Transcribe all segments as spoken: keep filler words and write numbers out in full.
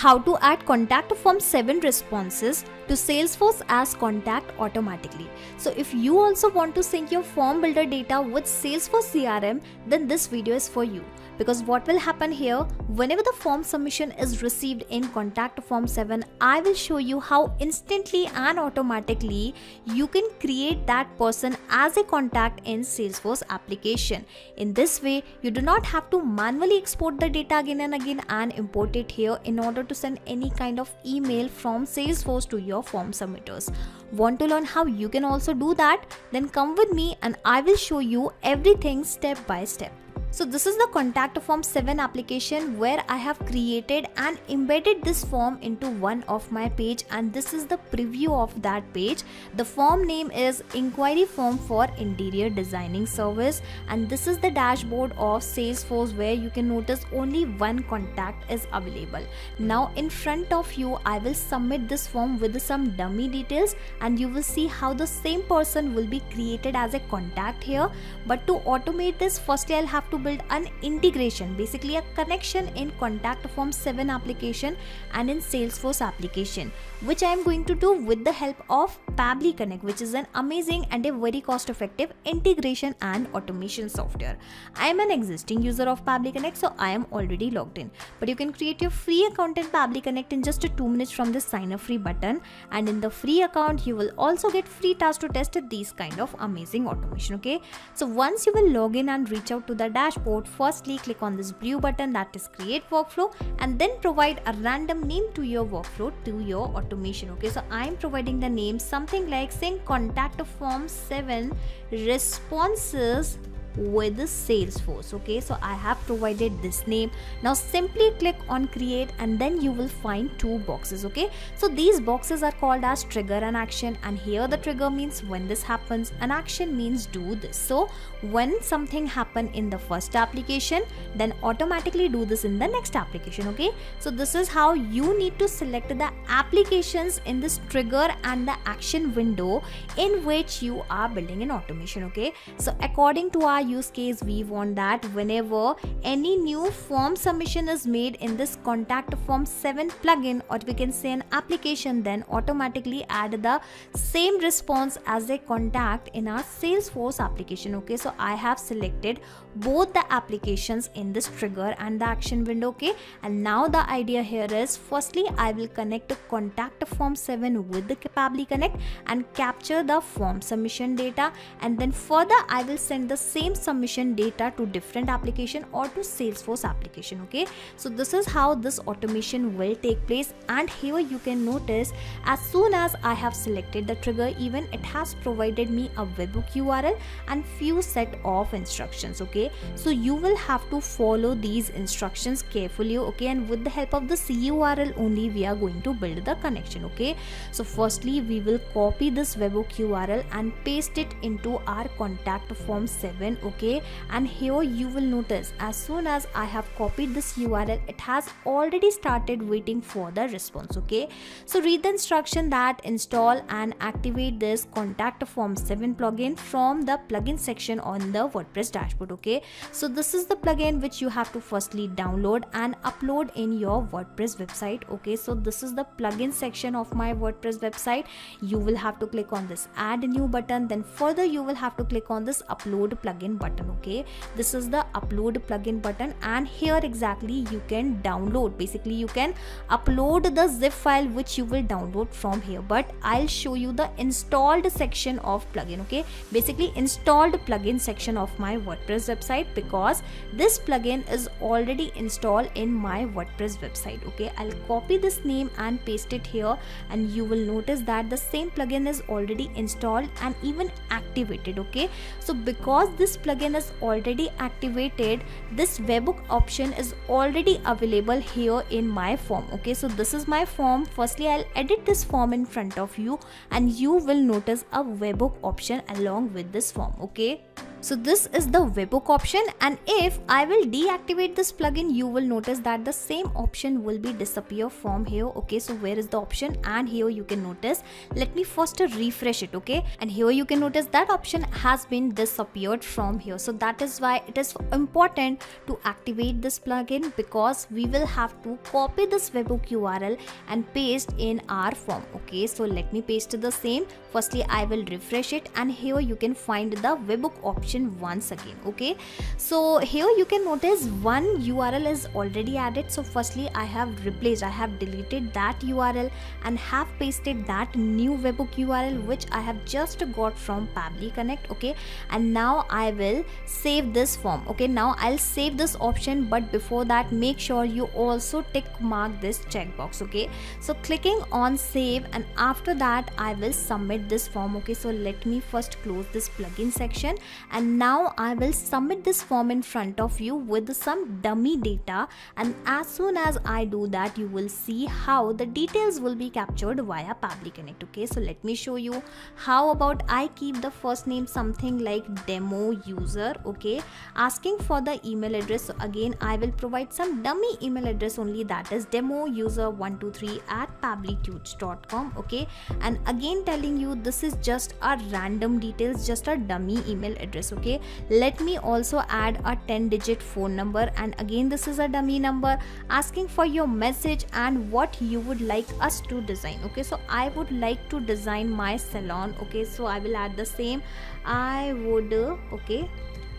how to add Contact Form seven responses to Salesforce as contact automatically. So if you also want to sync your form builder data with Salesforce C R M, then this video is for you. Because what will happen here, whenever the form submission is received in Contact Form seven, I will show you how instantly and automatically you can create that person as a contact in Salesforce application. In this way, you do not have to manually export the data again and again and import it here in order to send any kind of email from Salesforce to your form submitters. Want to learn how you can also do that? Then come with me and I will show you everything step by step. So this is the Contact Form seven application where I have created and embedded this form into one of my page, and this is the preview of that page. The form name is Inquiry Form for Interior Designing Service, and this is the dashboard of Salesforce where you can notice only one contact is available. Now in front of you, I will submit this form with some dummy details and you will see how the same person will be created as a contact here. But to automate this, firstly I'll have to build an integration, basically a connection in Contact Form seven application and in Salesforce application, which I am going to do with the help of Pabbly Connect, which is an amazing and a very cost effective integration and automation software. I am an existing user of Pabbly Connect, so I am already logged in, but you can create your free account in Pabbly Connect in just two minutes from the sign up free button, and in the free account you will also get free tasks to test these kind of amazing automation. Okay, so once you will log in and reach out to the dashboard, firstly click on this blue button that is create workflow, and then provide a random name to your workflow, to your automation. Okay, so I am providing the name something like saying Contact Form seven responses with Salesforce. Okay, so I have provided this name. Now simply click on create and then you will find two boxes. Okay, so these boxes are called as trigger and action, and here the trigger means when this happens and action means do this. So when something happened in the first application, then automatically do this in the next application. Okay, so this is how you need to select the applications in this trigger and the action window in which you are building an automation. Okay, so according to our use case, we want that whenever any new form submission is made in this Contact Form seven plugin, or we can say an application, then automatically add the same response as a contact in our Salesforce application. Okay, so I have selected both the applications in this trigger and the action window. Okay, and now the idea here is, firstly I will connect Contact Form seven with the Pabbly Connect and capture the form submission data, and then further I will send the same Same submission data to different application or to Salesforce application. Okay, so this is how this automation will take place, and here you can notice as soon as I have selected the trigger even it has provided me a Webhook U R L and few set of instructions. Okay, so you will have to follow these instructions carefully. Okay, and with the help of the C U R L only we are going to build the connection. Okay, so firstly we will copy this Webhook U R L and paste it into our Contact Form seven. Okay, and here you will notice as soon as I have copied this U R L, it has already started waiting for the response. Okay, so read the instruction that install and activate this Contact Form seven plugin from the plugin section on the WordPress dashboard. Okay, so this is the plugin which you have to firstly download and upload in your WordPress website. Okay, so this is the plugin section of my WordPress website. You will have to click on this add new button, then further you will have to click on this upload plugin button. Okay, this is the upload plugin button, and here exactly you can download, basically you can upload the zip file which you will download from here, but I'll show you the installed section of plugin. Okay, basically installed plugin section of my WordPress website, because this plugin is already installed in my WordPress website. Okay, I'll copy this name and paste it here, and you will notice that the same plugin is already installed and even activated. Okay, so because this This plugin is already activated, this Webhook option is already available here in my form. Okay, so this is my form. Firstly I'll edit this form in front of you, and you will notice a Webhook option along with this form. Okay, So this is the Webhook option, and if I will deactivate this plugin, you will notice that the same option will be disappear from here. Okay, so where is the option? And here you can notice, let me first refresh it. Okay, and here you can notice that option has been disappeared from here. So that is why it is important to activate this plugin, because we will have to copy this Webhook U R L and paste in our form. Okay, so let me paste the same. Firstly, I will refresh it, and here you can find the Webhook option once again. Okay, so here you can notice one U R L is already added. So firstly, I have replaced, I have deleted that U R L and have pasted that new Webhook U R L which I have just got from Pabbly Connect. Okay, and now I will save this form. Okay, now I'll save this option, but before that, make sure you also tick mark this checkbox. Okay, so clicking on save, and after that I will submit this form. Okay, so let me first close this plugin section, and now I will submit this form in front of you with some dummy data, and as soon as I do that, you will see how the details will be captured via Pabbly Connect. Okay, so let me show you. How about I keep the first name something like demo user. Okay, asking for the email address. So again, I will provide some dummy email address only, that is demo user one two three at pabblytuge dot com. Okay, and again telling you this is just a random details, just a dummy email address. Okay, let me also add a ten digit phone number, and again this is a dummy number, asking for your message and what you would like us to design. Okay, so I would like to design my salon. Okay, so I will add the same, I would uh, okay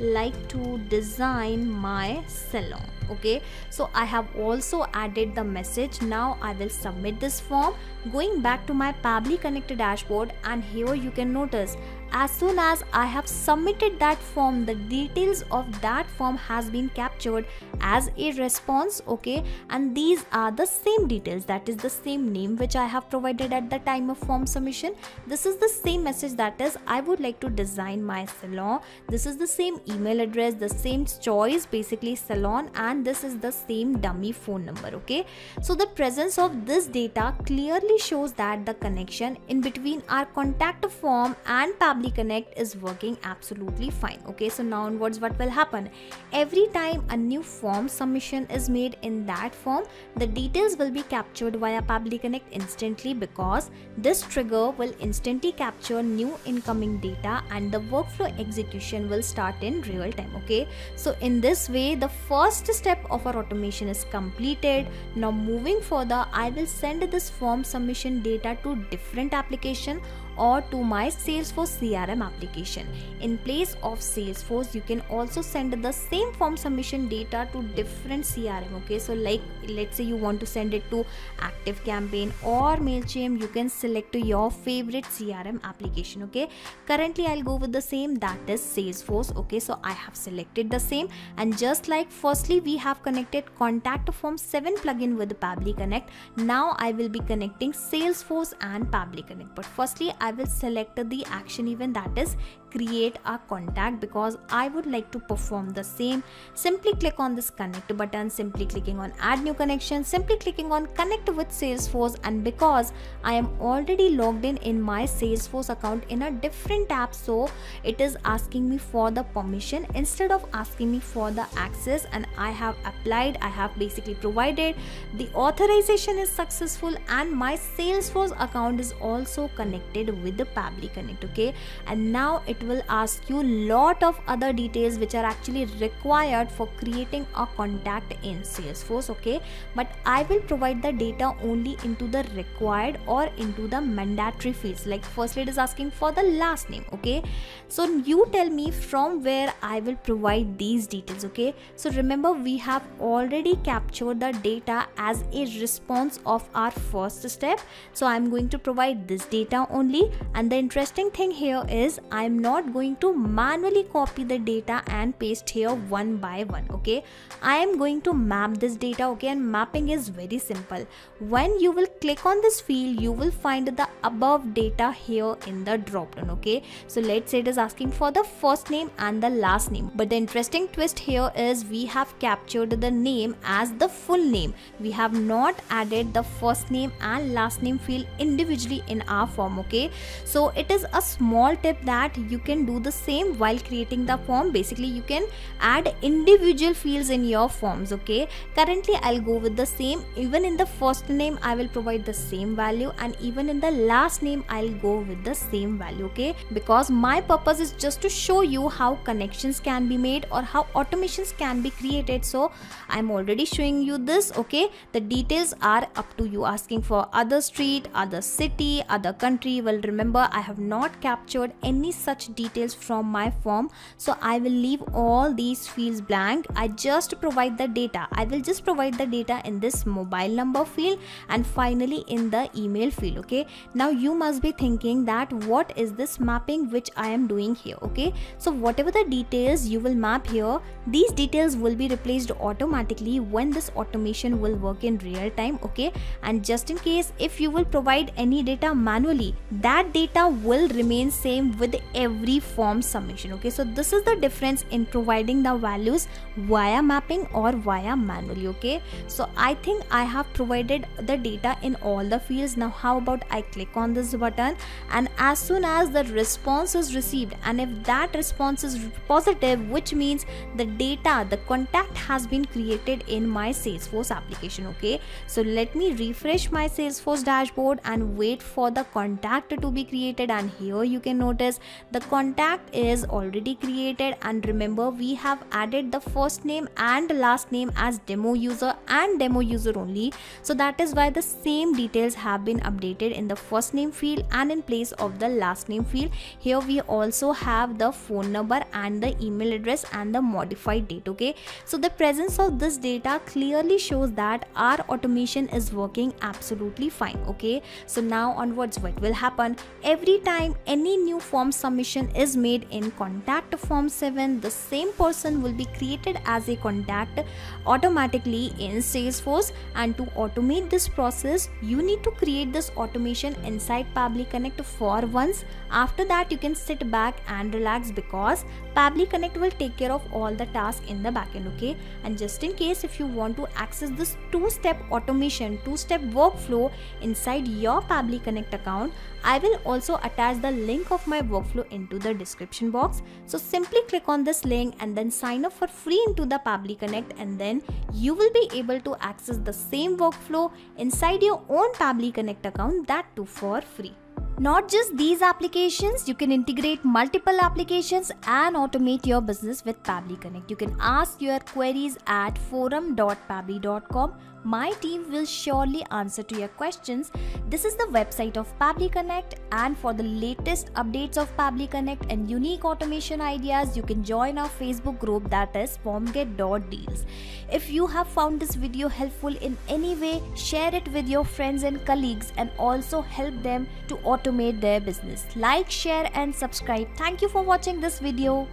like to design my salon. Okay, so I have also added the message. Now I will submit this form, going back to my Pabbly Connect dashboard, and here you can notice as soon as I have submitted that form, the details of that form has been captured as a response. Okay, and these are the same details, that is the same name which I have provided at the time of form submission. This is the same message, that is I would like to design my salon. This is the same email address, the same choice, basically salon, and this is the same dummy phone number. Okay, so the presence of this data clearly shows that the connection in between our contact form and Pabbly Connect is working absolutely fine. Okay, so now onwards what will happen, every time a new form submission is made in that form, the details will be captured via Pabbly Connect instantly, because this trigger will instantly capture new incoming data and the workflow execution will start in real time. Okay, so in this way the first step of our automation is completed. Now moving further, I will send this form submission data to different application or to my Salesforce C R M application. In place of Salesforce, you can also send the same form submission data to different C R M. Okay, so like let's say you want to send it to Active Campaign or Mailchimp, you can select your favorite C R M application. Okay, currently I'll go with the same, that is Salesforce. Okay, so I have selected the same, and just like firstly we have connected Contact Form seven plugin with Pabbly Connect, now I will be connecting Salesforce and Pabbly Connect. But firstly I will select the action event, that is create a contact, because I would like to perform the same. Simply click on this connect button, simply clicking on add new connection, simply clicking on connect with Salesforce, and because I am already logged in in my Salesforce account in a different tab, so it is asking me for the permission instead of asking me for the access, and I have applied, I have basically provided the authorization is successful, and my Salesforce account is also connected with the Pabbly Connect. Okay, and now it will ask you lot of other details which are actually required for creating a contact in Salesforce. Okay, but I will provide the data only into the required or into the mandatory fields. Like firstly it is asking for the last name. Okay, so you tell me from where I will provide these details. Okay, so remember we have already captured the data as a response of our first step, so I'm going to provide this data only. And the interesting thing here is I'm not going to manually copy the data and paste here one by one. Okay, I am going to map this data. Okay, and mapping is very simple. When you will click on this field, you will find the above data here in the drop down. Okay, so let's say it is asking for the first name and the last name, but the interesting twist here is we have captured the name as the full name. We have not added the first name and last name field individually in our form. Okay, So it is a small tip that you can do the same while creating the form. Basically you can add individual fields in your forms. Okay, currently I'll go with the same. Even in the first name I will provide the same value, and even in the last name I'll go with the same value. Okay, because my purpose is just to show you how connections can be made or how automations can be created. So I'm already showing you this. Okay, the details are up to you, asking for other street, other city, other country. Well, remember I have not captured any such details from my form, so I will leave all these fields blank. I just provide the data. I will just provide the data in this mobile number field and finally in the email field. Okay, now you must be thinking that what is this mapping which I am doing here. Okay, so whatever the details you will map here, these details will be replaced automatically when this automation will work in real time. Okay, and just in case if you will provide any data manually, that data will remain same with every form submission. Okay, so this is the difference in providing the values via mapping or via manually. Okay, so I think I have provided the data in all the fields. Now how about I click on this button, and as soon as the response is received, and if that response is positive, which means the data, the contact has been created in my Salesforce application. Okay, so let me refresh my Salesforce dashboard and wait for the contact to be created, and here you can notice the contact is already created. And remember, we have added the first name and last name as demo user and demo user only, so that is why the same details have been updated in the first name field and in place of the last name field. Here we also have the phone number and the email address and the modified date. Okay, so the presence of this data clearly shows that our automation is working absolutely fine. Okay, so now onwards what will happen? Every time any new form submission is made in Contact Form seven, the same person will be created as a contact automatically in Salesforce. And to automate this process, you need to create this automation inside Pabbly Connect for once. After that you can sit back and relax, because Pabbly Connect will take care of all the tasks in the backend. Okay, and just in case if you want to access this two-step automation, two-step workflow inside your Pabbly Connect account, I will also attach the link of my workflow into the description box. So simply click on this link and then sign up for free into the Pabbly Connect, and then you will be able to access the same workflow inside your own Pabbly Connect account, that too for free. Not just these applications, you can integrate multiple applications and automate your business with Pabbly Connect. You can ask your queries at forum dot pabbly dot com. My team will surely answer to your questions. This is the website of Pabbly Connect, and for the latest updates of Pabbly Connect and unique automation ideas, you can join our Facebook group, that is formget dot deals. If you have found this video helpful in any way, share it with your friends and colleagues and also help them to automate their business. Like, share and subscribe. Thank you for watching this video.